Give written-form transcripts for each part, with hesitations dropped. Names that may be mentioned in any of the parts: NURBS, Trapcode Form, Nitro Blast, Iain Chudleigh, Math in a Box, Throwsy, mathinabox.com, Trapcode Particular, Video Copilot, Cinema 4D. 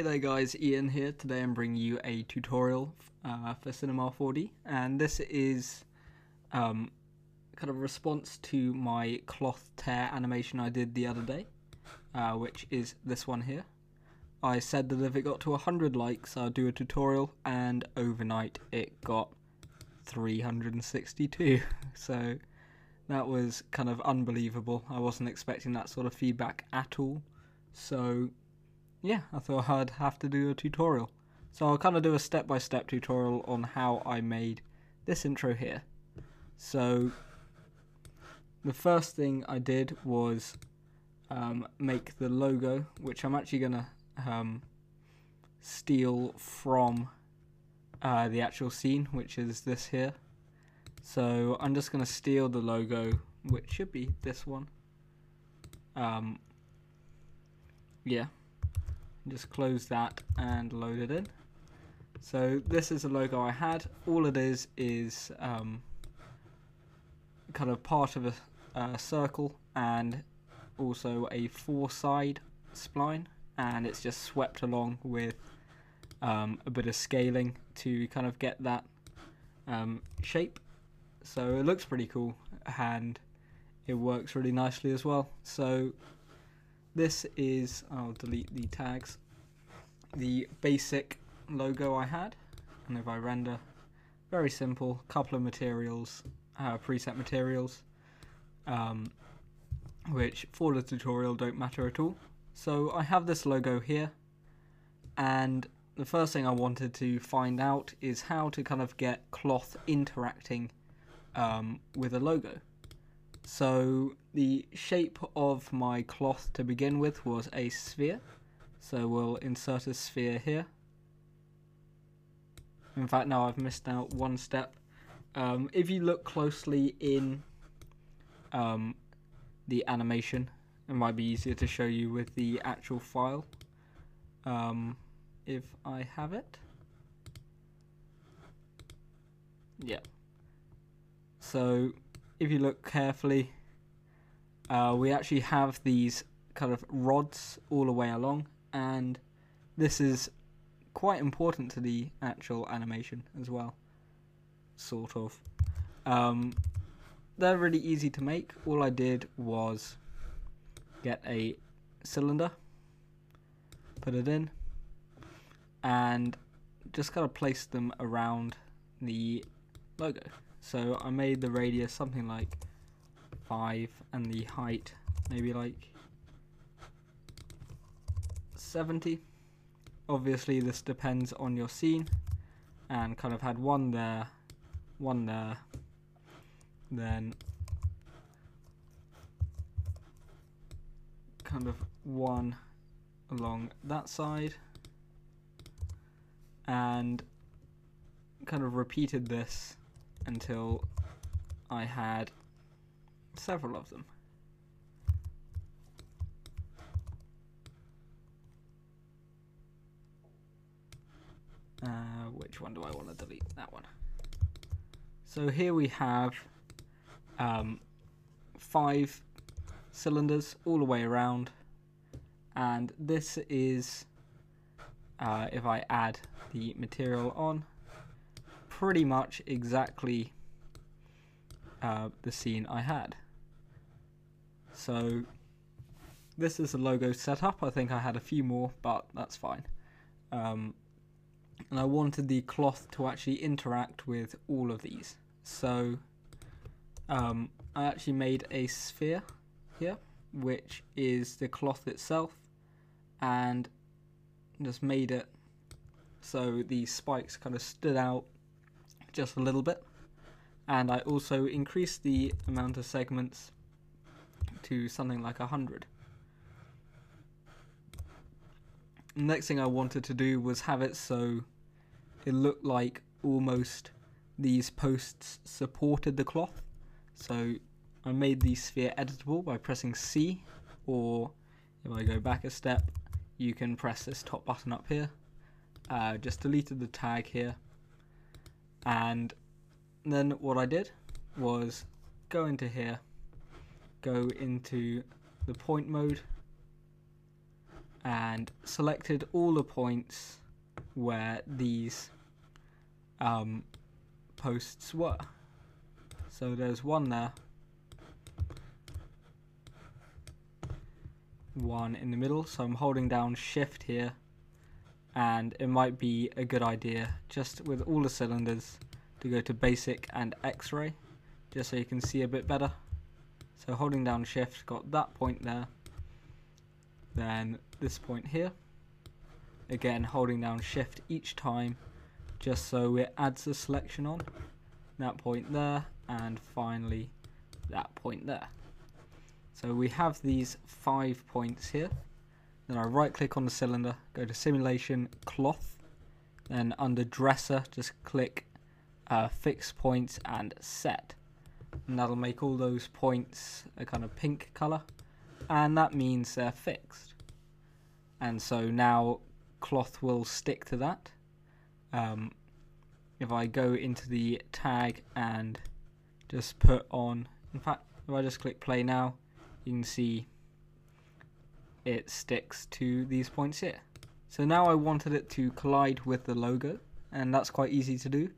Hey there guys, Ian here. Today I'm bringing you a tutorial for Cinema 4D, and this is kind of a response to my cloth tear animation I did the other day, which is this one here. I said that if it got to 100 likes I'll do a tutorial, and overnight it got 362, so that was kind of unbelievable. I wasn't expecting that sort of feedback at all, so yeah, I thought I'd have to do a tutorial. So I'll kind of do a step-by-step tutorial on how I made this intro here. So the first thing I did was make the logo, which I'm actually going to steal from the actual scene, which is this here. So I'm just going to steal the logo, which should be this one. Yeah. Just close that and load it in. So this is the logo I had. All it is kind of part of a circle and also a four-side spline, and it's just swept along with a bit of scaling to kind of get that shape. So it looks pretty cool and it works really nicely as well. So this is, I'll delete the tags, the basic logo I had. And if I render, very simple, couple of materials, preset materials, which for the tutorial don't matter at all. So I have this logo here, and the first thing I wanted to find out is how to kind of get cloth interacting with a logo. So the shape of my cloth to begin with was a sphere, so we'll insert a sphere here. In fact, no, I've missed out one step. If you look closely in the animation, it might be easier to show you with the actual file, if I have it. Yeah. So if you look carefully, we actually have these kind of rods all the way along, and this is quite important to the actual animation as well, sort of. They're really easy to make. All I did was get a cylinder, put it in, and just kind of place them around the logo. So I made the radius something like 5 and the height maybe like 70. Obviously this depends on your scene, and kind of had one there, then kind of one along that side, and kind of repeated this until I had several of them. Which one do I want to delete? That one. So here we have 5 cylinders all the way around, and this is, if I add the material on, pretty much exactly the scene I had. So this is the logo setup. I think I had a few more, but that's fine. And I wanted the cloth to actually interact with all of these. So I actually made a sphere here, which is the cloth itself, and just made it so the spikes kind of stood out just a little bit. And I also increased the amount of segments to something like 100. The next thing I wanted to do was have it so it looked like almost these posts supported the cloth. So I made the sphere editable by pressing C, or if I go back a step, you can press this top button up here. Just deleted the tag here. And then what I did was go into here, go into the point mode, and selected all the points where these posts were. So there's one there, one in the middle, so I'm holding down shift here, and it might be a good idea just with all the cylinders to go to basic and x-ray just so you can see a bit better. So holding down shift, got that point there, then this point here, again holding down shift each time just so it adds a selection on, that point there, and finally that point there. So we have these 5 points here. Then I right click on the cylinder, go to simulation, cloth, then under dresser just click fix points and set, and that'll make all those points a kind of pink color, and that means they're fixed. And so now cloth will stick to that. If I go into the tag and just put on, in fact if I just click play now, you can see it sticks to these points here. So now I wanted it to collide with the logo, and that's quite easy to do.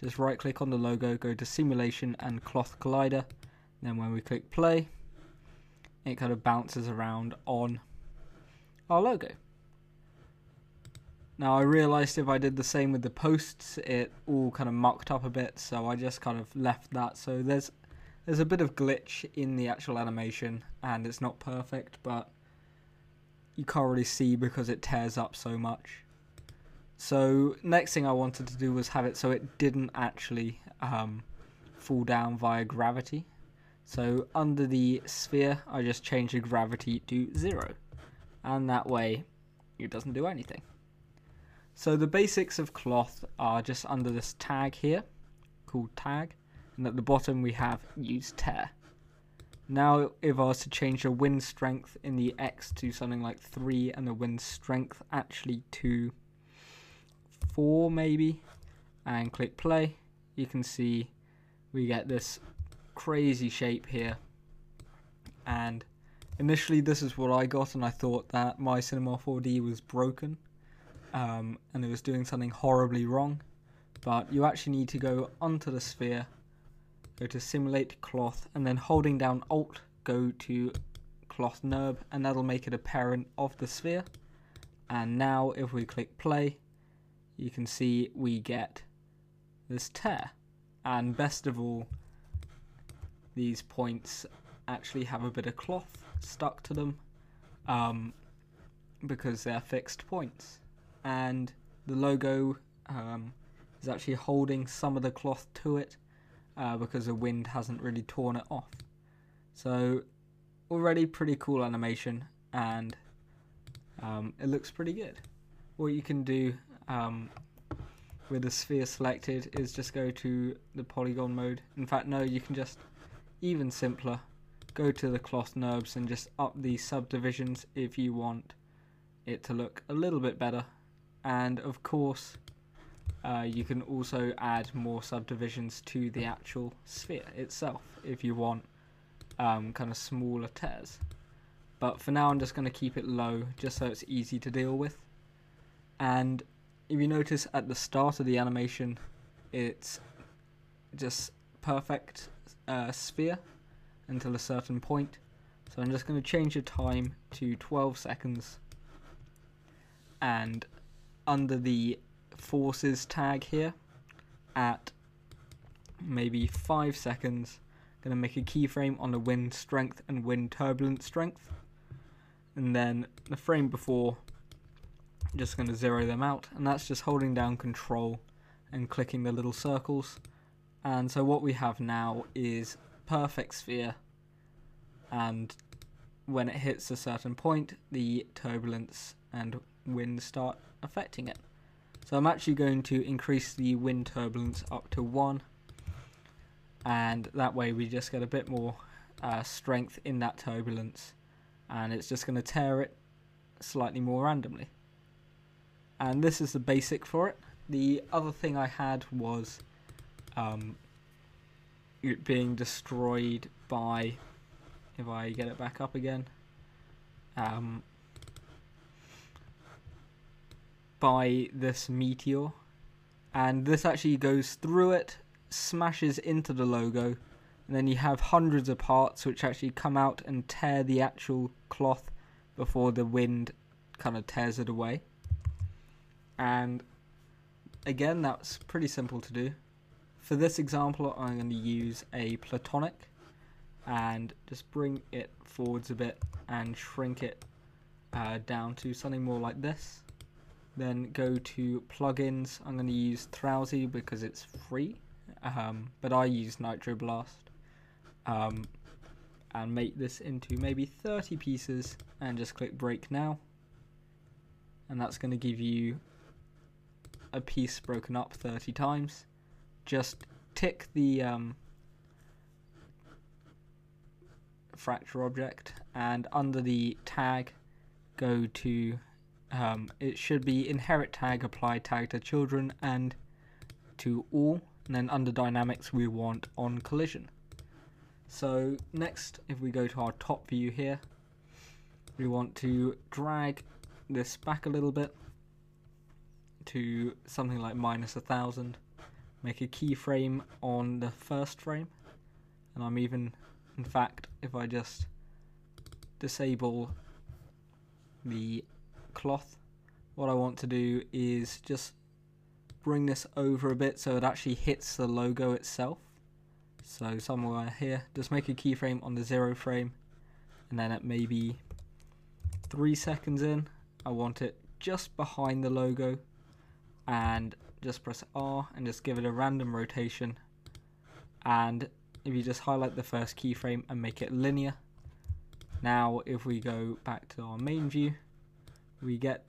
Just right click on the logo, go to simulation and cloth collider, and then when we click play it kind of bounces around on our logo. Now I realized if I did the same with the posts it all kind of mucked up a bit, so I just kind of left that. So there's a bit of glitch in the actual animation and it's not perfect, but you can't really see because it tears up so much. So next thing I wanted to do was have it so it didn't actually fall down via gravity. So under the sphere I just change the gravity to 0, and that way it doesn't do anything. So the basics of cloth are just under this tag here called tag, and at the bottom we have use tear. Now if I was to change the wind strength in the X to something like 3 and the wind strength actually to 4 maybe, and click play, you can see we get this crazy shape here. And initially this is what I got, and I thought that my Cinema 4D was broken and it was doing something horribly wrong, but you actually need to go onto the sphere, go to simulate cloth, and then holding down alt go to cloth NURB, and that'll make it a parent of the sphere. And now if we click play you can see we get this tear, and best of all these points actually have a bit of cloth stuck to them because they're fixed points, and the logo is actually holding some of the cloth to it because the wind hasn't really torn it off. So already pretty cool animation, and it looks pretty good. What you can do with the sphere selected is just go to the polygon mode. In fact no, you can just, even simpler, go to the cloth NURBS and just up the subdivisions if you want it to look a little bit better. And of course you can also add more subdivisions to the actual sphere itself if you want kind of smaller tears. But for now I'm just going to keep it low just so it's easy to deal with. And if you notice at the start of the animation it's just perfect sphere until a certain point. So I'm just going to change the time to 12 seconds, and under the forces tag here at maybe 5 seconds I'm going to make a keyframe on the wind strength and wind turbulence strength, and then the frame before I'm just going to zero them out, and that's just holding down control and clicking the little circles. And so what we have now is perfect sphere, and when it hits a certain point the turbulence and wind start affecting it. So I'm actually going to increase the wind turbulence up to 1, and that way we just get a bit more strength in that turbulence, and it's just going to tear it slightly more randomly. And this is the basic for it. The other thing I had was it being destroyed by, if I get it back up again, by this meteor, and this actually goes through it, smashes into the logo, and then you have hundreds of parts which actually come out and tear the actual cloth before the wind kind of tears it away. And again, that's pretty simple to do. For this example, I'm going to use a platonic and just bring it forwards a bit and shrink it down to something more like this. Then go to plugins. I'm going to use Throwsy because it's free, but I use Nitro Blast, and make this into maybe 30 pieces and just click break now, and that's going to give you a piece broken up 30 times. Just tick the fracture object, and under the tag go to it should be inherit tag, apply tag to children and to all, and then under dynamics we want on collision. So next, if we go to our top view here, we want to drag this back a little bit to something like -1,000, make a keyframe on the first frame, and I'm even, in fact, if I just disable the cloth, what I want to do is just bring this over a bit so it actually hits the logo itself. So somewhere here, just make a keyframe on the 0 frame, and then at maybe 3 seconds in, I want it just behind the logo, and just press R and just give it a random rotation. And if you just highlight the first keyframe and make it linear. Now if we go back to our main view, we get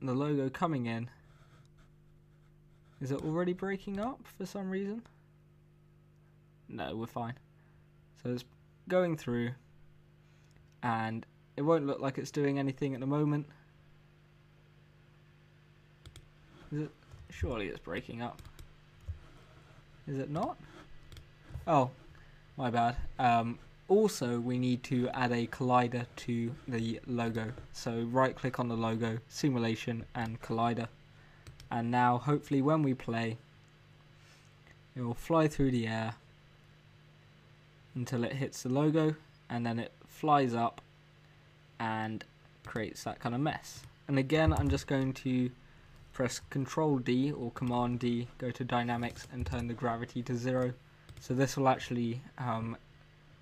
the logo coming in. Is it already breaking up for some reason? No, we're fine. So it's going through, and it won't look like it's doing anything at the moment. Is it? Surely it's breaking up. Is it not? Oh, my bad. Also, we need to add a collider to the logo. So right click on the logo, simulation and collider. And now hopefully when we play, it will fly through the air until it hits the logo, and then it flies up and creates that kind of mess. And again, I'm just going to press Ctrl-D or Command-D, go to Dynamics and turn the gravity to 0. So this will actually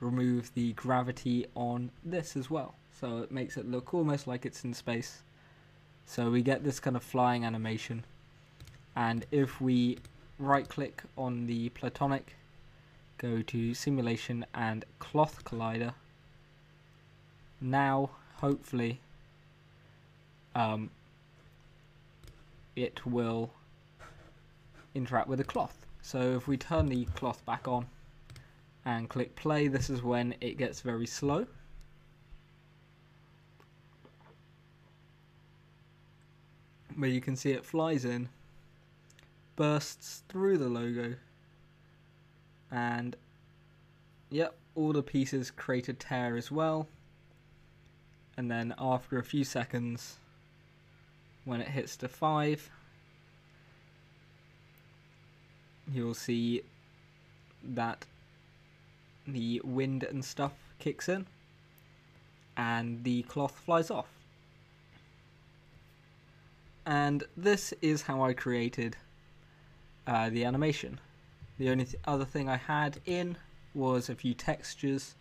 remove the gravity on this as well. So it makes it look almost like it's in space. So we get this kind of flying animation. And if we right click on the platonic, go to Simulation and Cloth Collider, now hopefully it will interact with the cloth. So if we turn the cloth back on and click play, this is when it gets very slow. But you can see it flies in, bursts through the logo, and yep, all the pieces create a tear as well. And then after a few seconds, when it hits the 5, you'll see that the wind and stuff kicks in and the cloth flies off. And this is how I created the animation. The only other thing I had in was a few textures.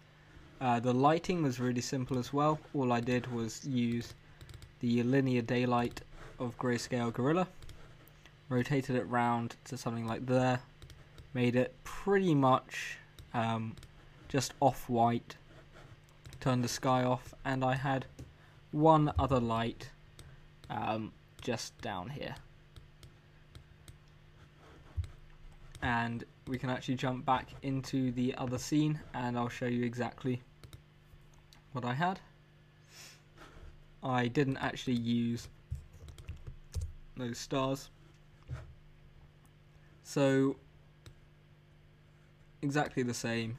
The lighting was really simple as well. All I did was use the linear daylight of Grayscale Gorilla, rotated it round to something like there, made it pretty much just off-white, turned the sky off, and I had one other light just down here. And we can actually jump back into the other scene, and I'll show you exactly what I had. I didn't actually use those stars. So exactly the same,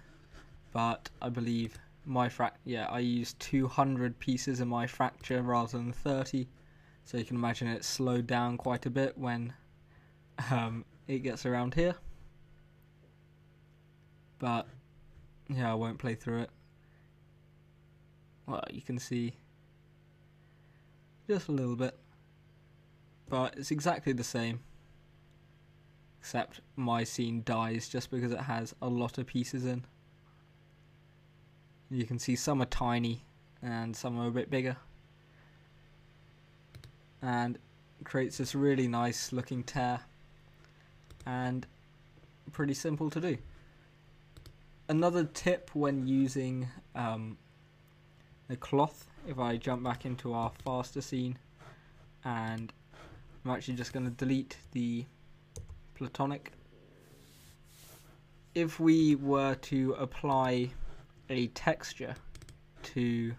but I believe I used 200 pieces in my fracture rather than 30, So you can imagine it slowed down quite a bit when it gets around here. But yeah, I won't play through it. Well, you can see just a little bit, but it's exactly the same, except my scene dies just because it has a lot of pieces in. You can see some are tiny and some are a bit bigger, and creates this really nice looking tear, and pretty simple to do. Another tip when using the cloth, if I jump back into our faster scene, and I'm actually just going to delete the platonic. If we were to apply a texture to,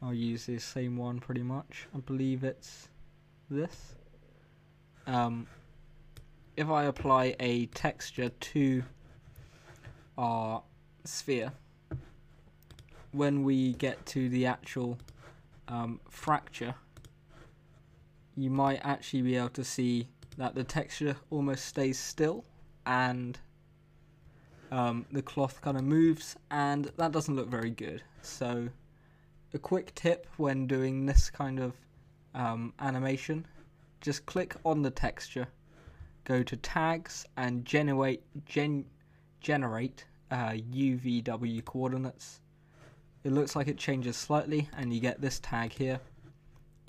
I'll use this same one pretty much, I believe it's this. If I apply a texture to our sphere, when we get to the actual fracture, you might actually be able to see that the texture almost stays still, and the cloth kind of moves, and that doesn't look very good. So a quick tip when doing this kind of animation, just click on the texture, go to tags, and generate UVW coordinates. It looks like it changes slightly, and you get this tag here.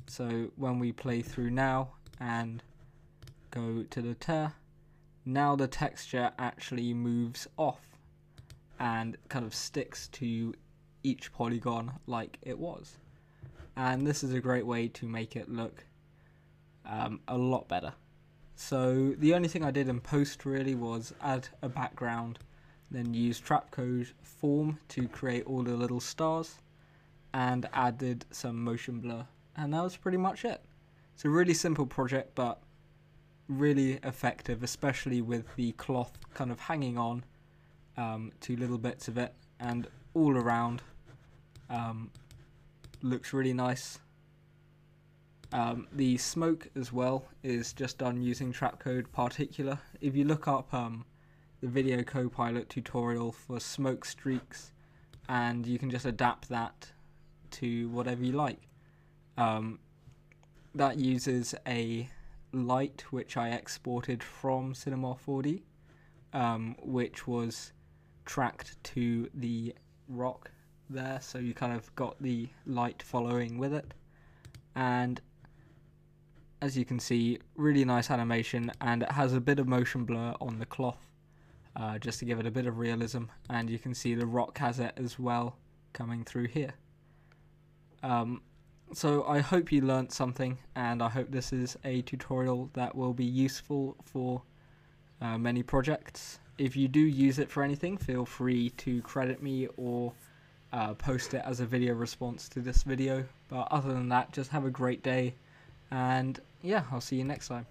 So when we play through now and go to the tear, now the texture actually moves off and kind of sticks to each polygon like it was. And this is a great way to make it look a lot better. So the only thing I did in post really was add a background, then use Trapcode Form to create all the little stars, and added some motion blur, and that was pretty much it. It's a really simple project, but really effective, especially with the cloth kind of hanging on to little bits of it, and all around looks really nice. The smoke as well is just done using Trapcode Particular. If you look up the Video Copilot tutorial for smoke streaks, and you can just adapt that to whatever you like. That uses a light which I exported from Cinema 4D, which was tracked to the rock there, so you kind of got the light following with it. And as you can see, really nice animation, and it has a bit of motion blur on the cloth just to give it a bit of realism, and you can see the rock has it as well coming through here. So I hope you learnt something, and I hope this is a tutorial that will be useful for many projects. If you do use it for anything, feel free to credit me or post it as a video response to this video. But other than that, just have a great day, and yeah, I'll see you next time.